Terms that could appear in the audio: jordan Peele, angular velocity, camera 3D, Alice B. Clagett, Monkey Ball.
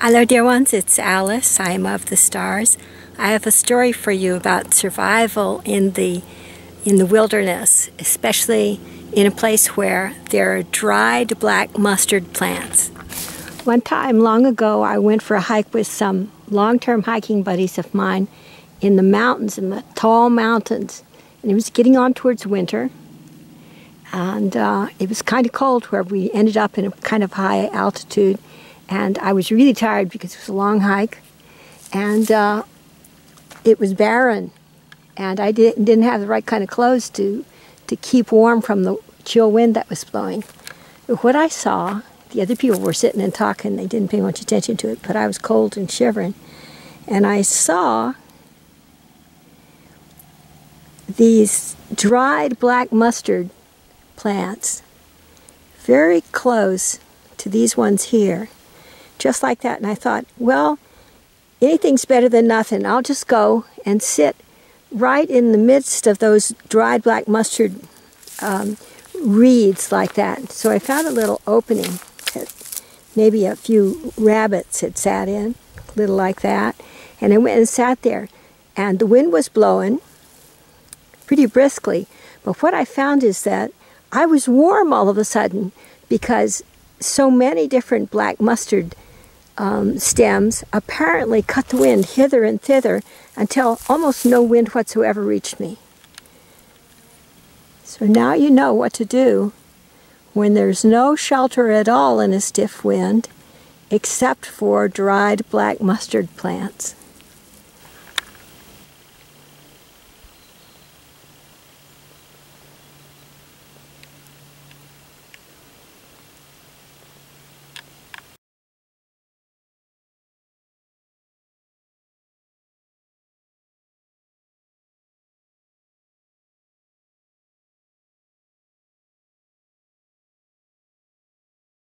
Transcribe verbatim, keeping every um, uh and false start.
Hello dear ones, it's Alice. I am of the stars. I have a story for you about survival in the in the wilderness, especially in a place where there are dried black mustard plants. One time long ago, I went for a hike with some long-term hiking buddies of mine in the mountains, in the tall mountains, and it was getting on towards winter, and uh, it was kind of cold where we ended up in a kind of high altitude. And I was really tired because it was a long hike, and uh, it was barren, and I didn't didn't have the right kind of clothes to to keep warm from the chill wind that was blowing. But what I saw, the other people were sitting and talking; they didn't pay much attention to it. But I was cold and shivering, and I saw these dried black mustard plants very close to these ones here. Just like that, and I thought, well, anything's better than nothing. I'll just go and sit right in the midst of those dried black mustard um, reeds like that. So I found a little opening that maybe a few rabbits had sat in, a little like that, and I went and sat there. And the wind was blowing pretty briskly, but what I found is that I was warm all of a sudden because so many different black mustard Um, stems apparently cut the wind hither and thither until almost no wind whatsoever reached me. So now you know what to do when there's no shelter at all in a stiff wind except for dried black mustard plants.